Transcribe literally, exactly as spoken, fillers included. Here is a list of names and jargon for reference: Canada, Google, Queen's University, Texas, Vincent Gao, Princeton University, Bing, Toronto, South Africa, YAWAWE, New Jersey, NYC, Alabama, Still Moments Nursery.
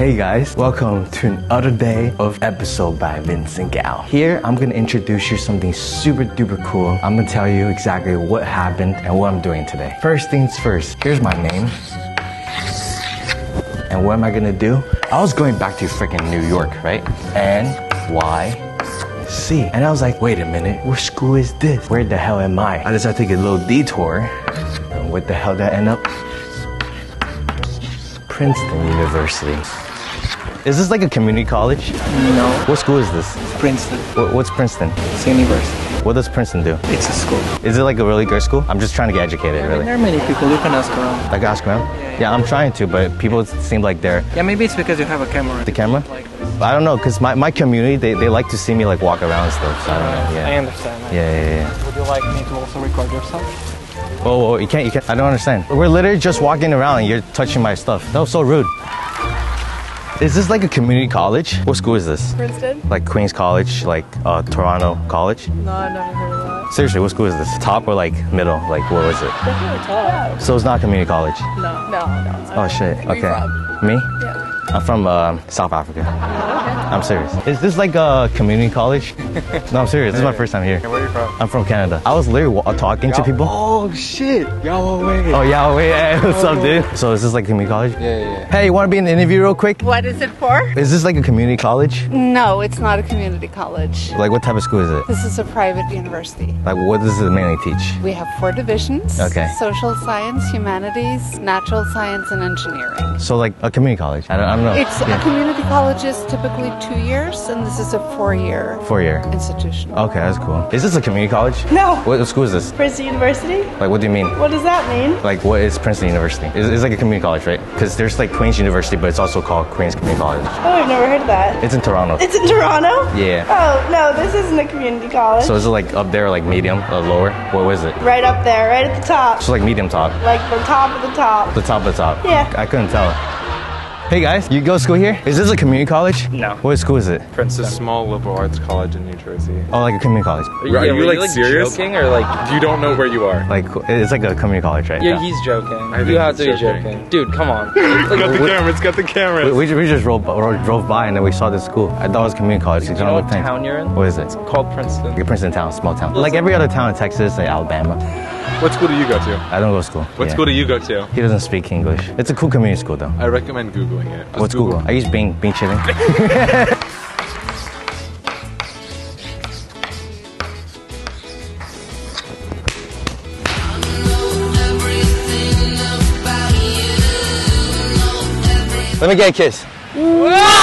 Hey guys, welcome to another day of episode by Vincent Gao. Here, I'm gonna introduce you to something super duper cool. I'm gonna tell you exactly what happened and what I'm doing today. First things first, here's my name. And what am I gonna do? I was going back to freaking New York, right? N Y C. And I was like, wait a minute, what school is this? Where the hell am I? I decided to take a little detour. And what the hell did I end up? Princeton University. Is this like a community college? No. What school is this? Princeton. What, what's Princeton? It's a university. What does Princeton do? It's a school. Is it like a really good school? I'm just trying to get educated, yeah, really. There are many people. You can ask around. I can ask around? Yeah, yeah. yeah, I'm trying to, but people seem like they're... Yeah, maybe it's because you have a camera. The camera? Like I don't know, because my, my community, they, they like to see me like walk around and stuff, so I don't know. Yeah. I understand. I yeah, yeah, yeah. Would you like me to also record yourself? Oh, oh, you can't, you can't. I don't understand. We're literally just walking around and you're touching my stuff. That was so rude. Is this like a community college? What school is this? Princeton. Like Queen's College, like uh, Toronto College? No, I've never heard of that. Seriously, what school is this? Top or like middle? Like what was it? Definitely top. So it's not community college? No. No, no. Oh shit, okay. Where you from? Me? Yeah. I'm from uh, South Africa. Okay. I'm serious. Is this like a community college? No, I'm serious. This is my first time here. Where are you from? I'm from Canada. I was literally talking to people. Oh shit! Yahweh! Oh Yahweh! Hey, what's up, dude? So is this like community college? Yeah, yeah, yeah. Hey, you want to be in an interview real quick? What is it for? Is this like a community college? No, it's not a community college. Like what type of school is it? This is a private university. Like what does it mainly teach? We have four divisions. Okay. Social science, humanities, natural science, and engineering. So like a community college? I don't, I don't know. It's yeah. A community college is typically two years, and this is a four-year. Four-year. Institution. Okay, that's cool. Is this a community college? No. What school is this? Princeton University. Like, what do you mean? What does that mean? Like, what is Princeton University? It's, it's like a community college, right? Because there's like Queen's University, but it's also called Queen's Community College. Oh, I've never heard of that. It's in Toronto. It's in Toronto? Yeah. Oh, no, this isn't a community college. So is it like up there, like medium, or lower? What was it? Right up there, right at the top. So like medium top. Like the top of the top. The top of the top. Yeah. I couldn't tell. Hey guys, you go to school here? Is this a community college? No. What school is it? Princeton Small Liberal Arts College in New Jersey. Oh, like a community college. Are you, are you, are you like, like serious? Joking or like you don't know where you are? Like it's like a community college, right? Yeah, yeah. He's joking. I you have to be joking. joking, dude. Come on. It's like, got the cameras. Got the cameras. We, we, we just rolled, drove by and then we saw this school. I thought it was community college. You, you know what town you're in? What is it? It's called Princeton. Like Princeton town, small town. Like every other town in Texas, like Alabama. What school do you go to? I don't go to school. What yeah. school do you go to? He doesn't speak English. It's a cool community school though. I recommend Google. It. What's Google? Google? I use Bing. Bing chilling. Let me get a kiss. Whoa!